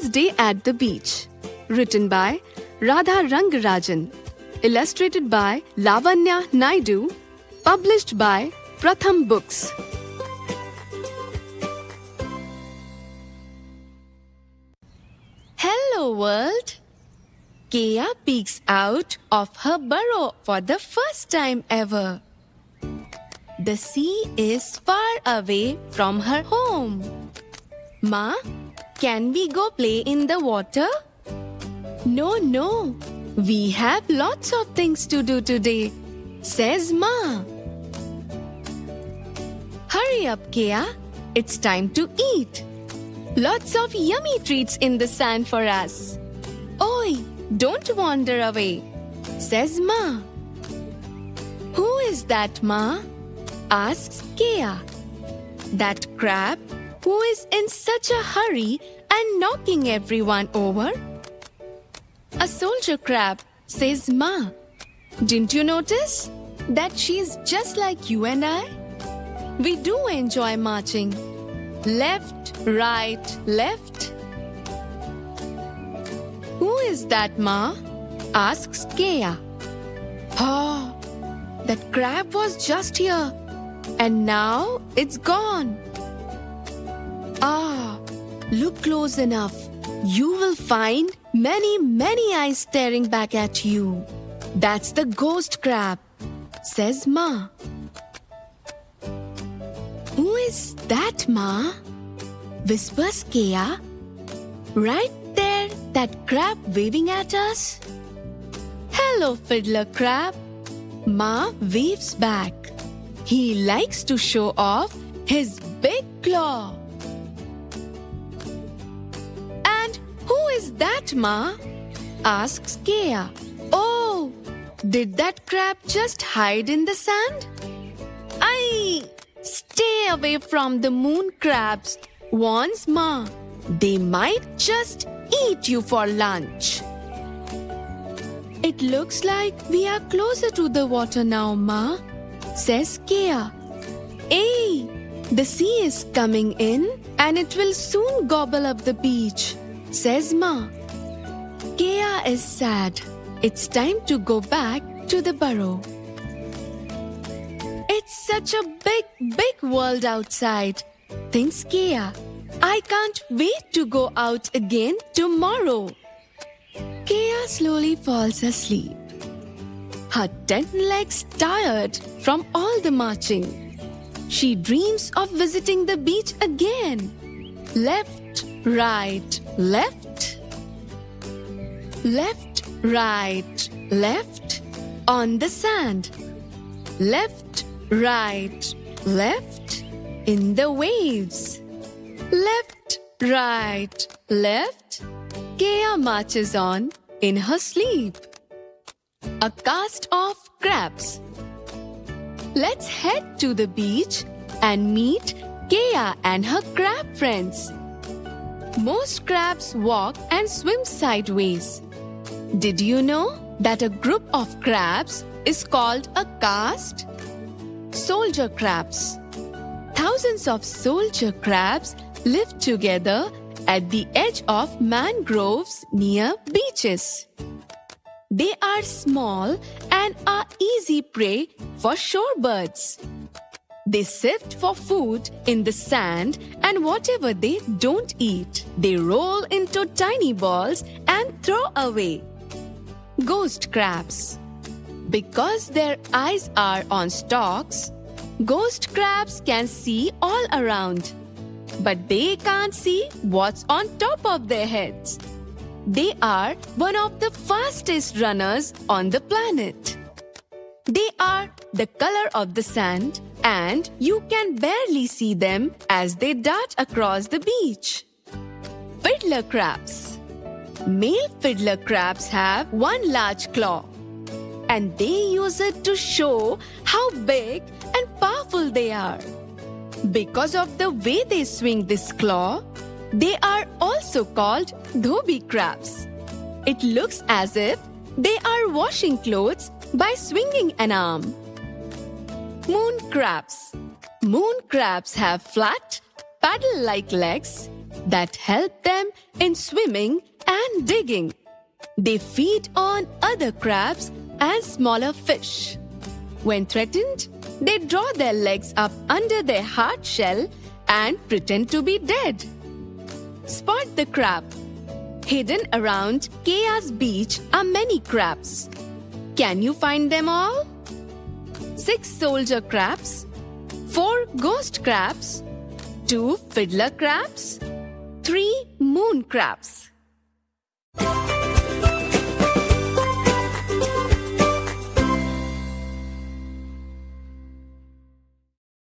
Keya's Day at the Beach. Written by Radha Rangarajan. Illustrated by Lavanya Naidu. Published by Pratham Books. Hello world! Keya peeks out of her burrow for the first time ever. The sea is far away from her home. Ma, can we go play in the water? No. We have lots of things to do today, says Ma. Hurry up, Keya. It's time to eat. Lots of yummy treats in the sand for us. Oi, don't wander away, says Ma. Who is that, Ma? Asks Keya. That crab who is in such a hurry and knocking everyone over? A soldier crab, says Ma. Didn't you notice that she's just like you and I? We do enjoy marching. Left, right, left. Who is that, Ma? Asks Keya. Oh, that crab was just here. And now it's gone. Ah, look close enough. You will find many eyes staring back at you. That's the ghost crab, says Ma. Who is that, Ma? Whispers Keya. Right there, that crab waving at us. Hello, fiddler crab. Ma waves back. He likes to show off his big claw. And who is that, Ma? Asks Keya. Oh, did that crab just hide in the sand? Aye, stay away from the moon crabs, warns Ma. They might just eat you for lunch. It looks like we are closer to the water now, Ma, says Keya. Hey, the sea is coming in and it will soon gobble up the beach, says Ma. Keya is sad. It's time to go back to the burrow. It's such a big world outside, thinks Keya. I can't wait to go out again tomorrow. Keya slowly falls asleep. Her 10 legs tired from all the marching. She dreams of visiting the beach again. Left, right, left. Left, right, left on the sand. Left, right, left in the waves. Left, right, left. Keya marches on in her sleep. A cast of crabs. Let's head to the beach and meet Keya and her crab friends. Most crabs walk and swim sideways. Did you know that a group of crabs is called a cast? Soldier crabs. Thousands of soldier crabs live together at the edge of mangroves near beaches. They are small and are easy prey for shorebirds. They sift for food in the sand, and whatever they don't eat, they roll into tiny balls and throw away. Ghost crabs. Because their eyes are on stalks, ghost crabs can see all around, but they can't see what's on top of their heads. They are one of the fastest runners on the planet. They are the color of the sand, and you can barely see them as they dart across the beach. Fiddler crabs. Male fiddler crabs have one large claw, and they use it to show how big and powerful they are. Because of the way they swing this claw, they are also called dhobi crabs. It looks as if they are washing clothes by swinging an arm. Moon crabs. Moon crabs have flat, paddle-like legs that help them in swimming and digging. They feed on other crabs and smaller fish. When threatened, they draw their legs up under their hard shell and pretend to be dead. Spot the crab. Hidden around Keya's beach are many crabs. Can you find them all? 6 soldier crabs, 4 ghost crabs, 2 fiddler crabs, 3 moon crabs.